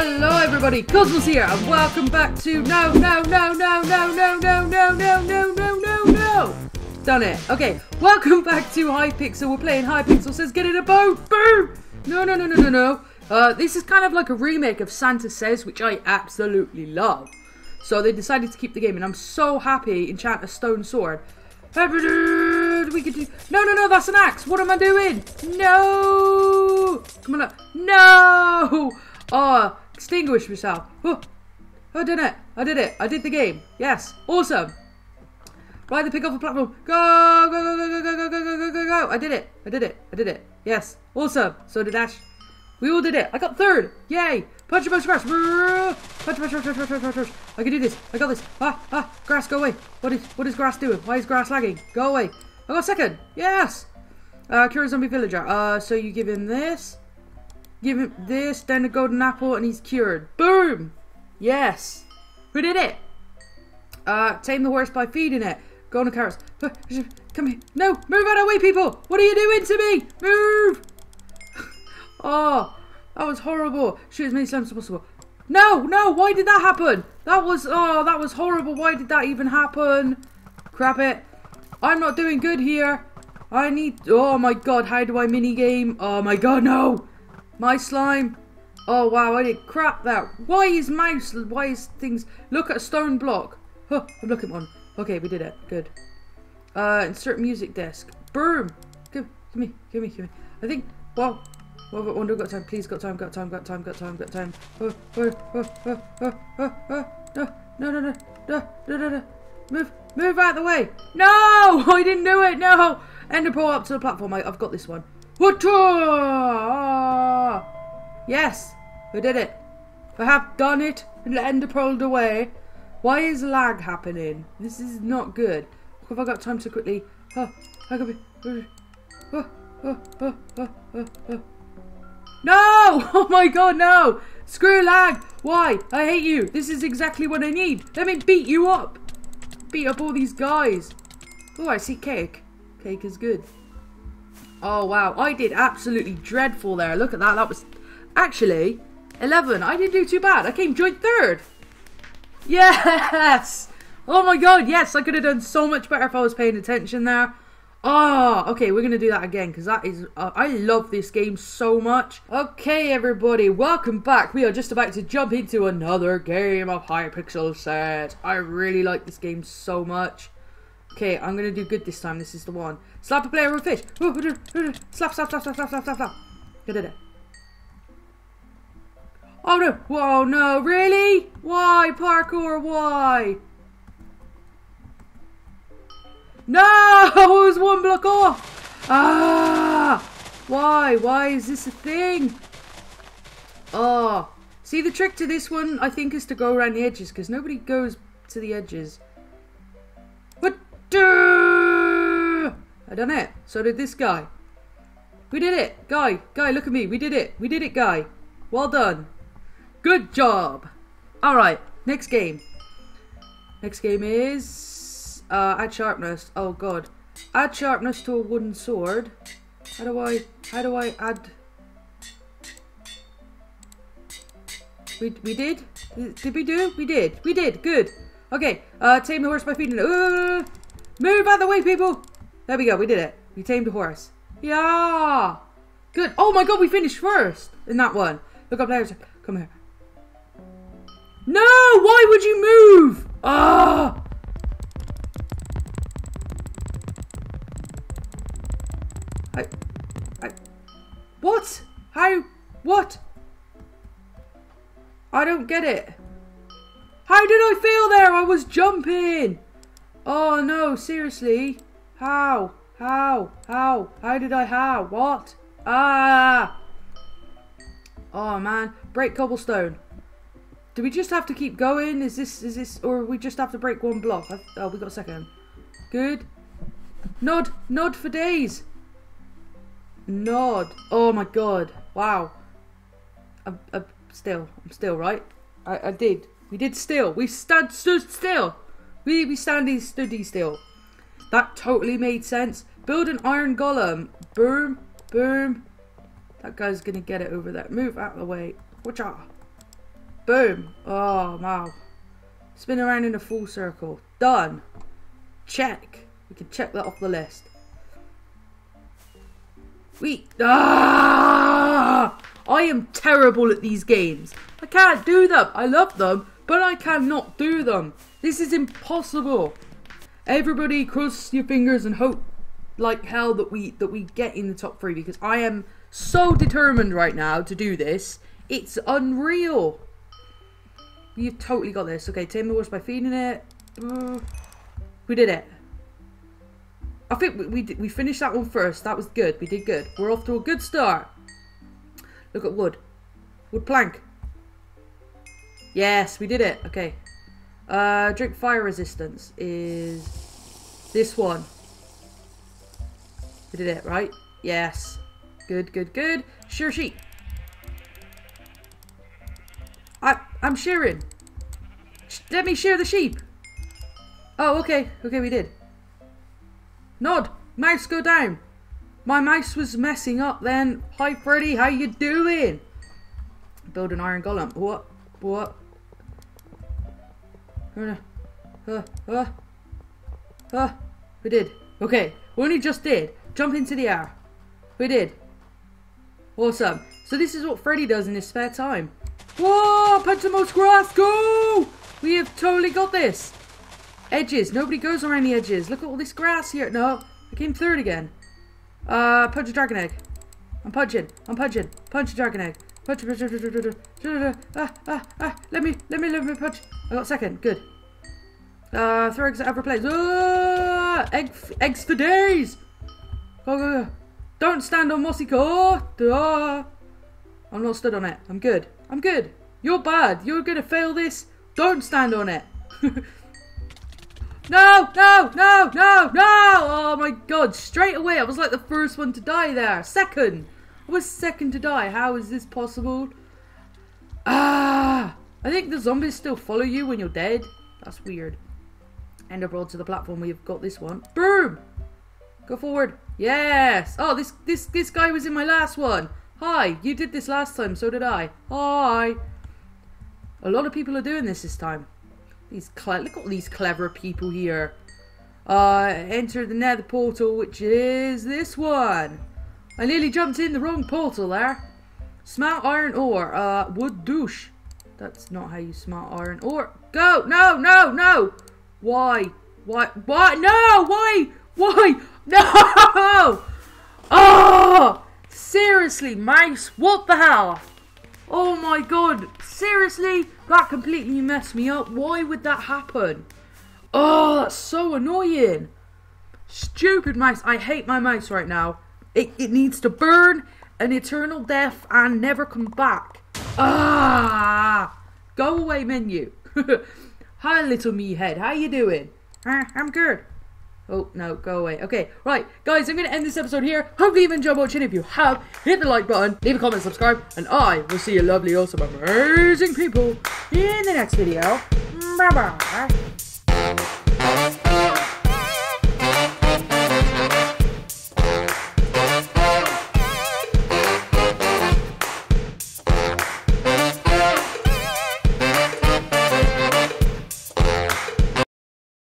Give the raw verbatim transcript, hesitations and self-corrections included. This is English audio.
Hello everybody, Cozmos here, and welcome back to no, no, no, no, no, no, no, no, no, no, no, no, no. Done it. Okay, welcome back to Hypixel. We're playing Hypixel Says Get in a Boat. Boom! No, no, no, no, no, no. Uh, this is kind of like a remake of Santa Says, which I absolutely love. So they decided to keep the game, and I'm so happy. Enchant a stone sword. We could do. No, no, no, that's an axe. What am I doing? No! Come on up. No! Oh, extinguish myself. Oh, I did it. I did it. I did the game. Yes. Awesome. Ride the pig off the platform. Go, go, go, go, go, go, go, go, go, go, go. I did it. I did it. I did it. Yes. Awesome. So did Ash. We all did it. I got third. Yay. Punch, punch, punch. Punch, punch, punch, punch, punch, punch, punch. I can do this. I got this. Ah, ah. Grass, go away. What is, what is grass doing? Why is grass lagging? Go away. I got second. Yes. Uh, cure a zombie villager. Uh, so you give him this. Give him this, then a golden apple, and he's cured. Boom! Yes! Who did it? Uh, tame the horse by feeding it. Golden carrots. Come here. No! Move out of the way, people! What are you doing to me? Move! Oh, that was horrible. Shoot as many slams as possible. No! No! Why did that happen? That was... Oh, that was horrible. Why did that even happen? Crap it. I'm not doing good here. I need... Oh, my God. How do I minigame? Oh, my God. No! My slime. Oh wow, I did crap that. Why is mouse? Why is things? Look at a stone block. Huh, I'm looking at one. Okay, we did it. Good. Uh, insert music disc. Boom. Give, give me, give me, give me. I think. Wow. Well, well, wonder got time. Please, got time. Got time. Got time. Got time. Got time. Oh, oh, oh, oh, oh, oh, oh. No, no, no, no, no, no, no, no. Move, move out of the way. No, I didn't do it. No. Ender pearl up to the platform. I, I've got this one. What? Yes, we did it. I have done it and ender pearled away. Why is lag happening? This is not good. Have I got time to quickly? Oh, I could be. Oh, oh, oh, oh, oh, oh. No! Oh my God, no! Screw lag. Why? I hate you. This is exactly what I need. Let me beat you up. Beat up all these guys. Oh, I see cake. Cake is good. Oh wow, I did absolutely dreadful there. Look at that. That was actually eleven. I didn't do too bad. I came joint third. Yes. Oh my God, yes. I could have done so much better if I was paying attention there. Oh, okay. We're going to do that again because that is... Uh, I love this game so much. Okay, everybody. Welcome back. We are just about to jump into another game of Hypixel Set. I really like this game so much. Okay, I'm gonna do good this time. This is the one. Slap a player with fish. Slap, slap, slap, slap, slap, slap, slap, slap. I did it. Oh no! Whoa, no! Really? Why parkour? Why? No! I was one block off. Ah! Why? Why is this a thing? Oh! See, the trick to this one, I think, is to go around the edges because nobody goes to the edges. I done it. So did this guy. We did it. Guy, guy, look at me. We did it. We did it, guy. Well done. Good job. Alright, next game. Next game is... Uh, add sharpness. Oh, God. Add sharpness to a wooden sword. How do I... How do I add... We, we did? Did we do? We did. We did. Good. Okay. Uh, tame the horse by feeding it. Uh, move out of the way, people. There we go, we did it. We tamed a horse. Yeah! Good. Oh my God, we finished first in that one. Look up players. Come here. No! Why would you move? Ah! I, I, what? How? What? I don't get it. How did I feel there? I was jumping. Oh no, seriously. How? How? How? How did I how? What? Ah! Oh man. Break cobblestone. Do we just have to keep going? Is this, is this, or we just have to break one block? I, oh, we got a second. Good. Nod. Nod for days. Nod. Oh my God. Wow. I'm, I'm still. I'm still, right? I, I did. We did still. We stand, stood still. We, we standy, stoody still. That totally made sense. Build an iron golem. Boom. Boom. That guy's going to get it over there. Move out of the way. Watch out. Boom. Oh, wow. Spin around in a full circle. Done. Check. We can check that off the list. We... Ah! I am terrible at these games. I can't do them. I love them, but I cannot do them. This is impossible. Everybody cross your fingers and hope like hell that we that we get in the top three, because I am so determined right now to do this. It's unreal. You've totally got this. Okay, tame the horse by feeding it. Uh, we did it. I think we, we, we finished that one first. That was good. We did good. We're off to a good start. Look at wood. Wood plank. Yes, we did it. Okay. Uh, drink fire resistance is this one. We did it, right? Yes. Good, good, good. Shear sheep. I, I'm shearing. Sh let me shear the sheep. Oh, okay. Okay, we did. Nod. Mouse, go down. My mouse was messing up then. Hi, Freddy. How you doing? Build an iron golem. What? What? Uh, uh, uh, uh. We did. Okay. We only just did. Jump into the air. We did. Awesome. So this is what Freddy does in his spare time. Whoa! Punch the most grass. Go! We have totally got this. Edges. Nobody goes around the edges. Look at all this grass here. No. I came third again. Uh, punch a dragon egg. I'm punching. I'm punching. Punch a dragon egg. Punch. punch, punch, punch, punch, punch. Ah, ah, ah. Let me, let me, let me punch. I got second. Good. Uh, throw eggs at every place. Ah, egg, eggs for days. Go, go, go. Don't stand on mossy core. Ah. I'm not stood on it. I'm good. I'm good. You're bad. You're gonna fail this. Don't stand on it. No, no, no, no, no. Oh my god. Straight away. I was like the first one to die there. Second. I was second to die. How is this possible? Ah. I think the zombies still follow you when you're dead. That's weird. End up rolled to the platform. We've got this one. Boom. Go forward. Yes. Oh, this, this, this guy was in my last one. Hi, you did this last time, so did I. Hi. A lot of people are doing this this time. These cle Look at all these clever people here. Uh, enter the nether portal, which is this one. I nearly jumped in the wrong portal there. Smelt iron ore. Uh, wood douche. That's not how you smelt iron ore. Go! No, no, no! Why? Why? Why? No! Why? Why? No! Oh! Seriously, mouse, what the hell? Oh my god, seriously? That completely messed me up. Why would that happen? Oh, that's so annoying. Stupid mouse. I hate my mouse right now. It, it needs to burn an eternal death and never come back. Ah, go away menu. Hi, little me head. How you doing? Uh, I'm good. Oh, no, go away. Okay, right. Guys, I'm going to end this episode here. Hopefully you've enjoyed watching. If you have, hit the like button, leave a comment, subscribe, and I will see you lovely, awesome, amazing people in the next video. Bye-bye.